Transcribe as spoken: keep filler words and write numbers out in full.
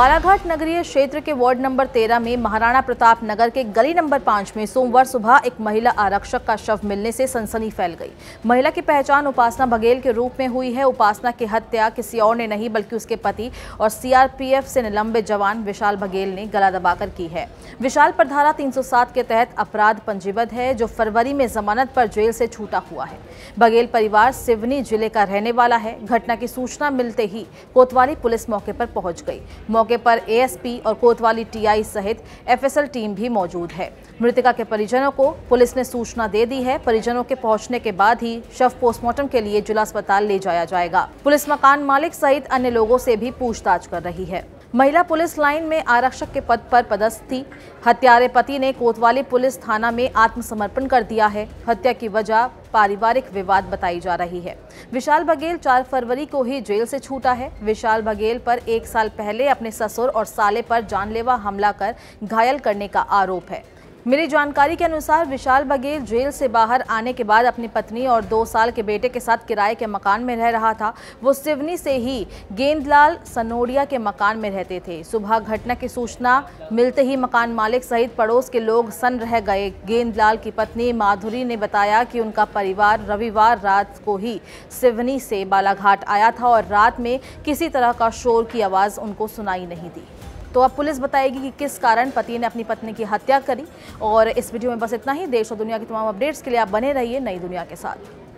बालाघाट नगरीय क्षेत्र के वार्ड नंबर तेरह में महाराणा प्रताप नगर के गली नंबर पाँच में सोमवार सुबह एक महिला आरक्षक का शव मिलने से सनसनी फैल गई। महिला की पहचान उपासना बघेल के रूप में हुई है। उपासना की हत्या किसी और ने नहीं बल्कि उसके पति और सी आर पी एफ से निलंबित जवान विशाल बघेल ने गला दबाकर की है। विशाल पर धारा तीन सौ सात के तहत अपराध पंजीबद्ध है, जो फरवरी में जमानत पर जेल से छूटा हुआ है। बघेल परिवार सिवनी जिले का रहने वाला है। घटना की सूचना मिलते ही कोतवाली पुलिस मौके पर पहुंच गई। मौके पर ए एस पी और कोतवाली टी आई सहित एफ एस एल टीम भी मौजूद है। मृतका के परिजनों को पुलिस ने सूचना दे दी है। परिजनों के पहुंचने के बाद ही शव पोस्टमार्टम के लिए जिला अस्पताल ले जाया जाएगा। पुलिस मकान मालिक सहित अन्य लोगों से भी पूछताछ कर रही है। महिला पुलिस लाइन में आरक्षक के पद पर पदस्थ थी। हत्यारे पति ने कोतवाली पुलिस थाना में आत्मसमर्पण कर दिया है। हत्या की वजह पारिवारिक विवाद बताई जा रही है। विशाल बघेल चार फरवरी को ही जेल से छूटा है। विशाल बघेल पर एक साल पहले अपने ससुर और साले पर जानलेवा हमला कर घायल करने का आरोप है। मेरी जानकारी के अनुसार विशाल बघेल जेल से बाहर आने के बाद अपनी पत्नी और दो साल के बेटे के साथ किराए के मकान में रह रहा था। वो सिवनी से ही गेंदलाल सन्नोड़िया के मकान में रहते थे। सुबह घटना की सूचना मिलते ही मकान मालिक सहित पड़ोस के लोग सन्न रह गए। गेंदलाल की पत्नी माधुरी ने बताया कि उनका परिवार रविवार रात को ही सिवनी से बालाघाट आया था और रात में किसी तरह का शोर की आवाज़ उनको सुनाई नहीं दी। तो अब पुलिस बताएगी कि किस कारण पति ने अपनी पत्नी की हत्या करी। और इस वीडियो में बस इतना ही। देश और दुनिया की तमाम अपडेट्स के लिए आप बने रहिए नई दुनिया के साथ।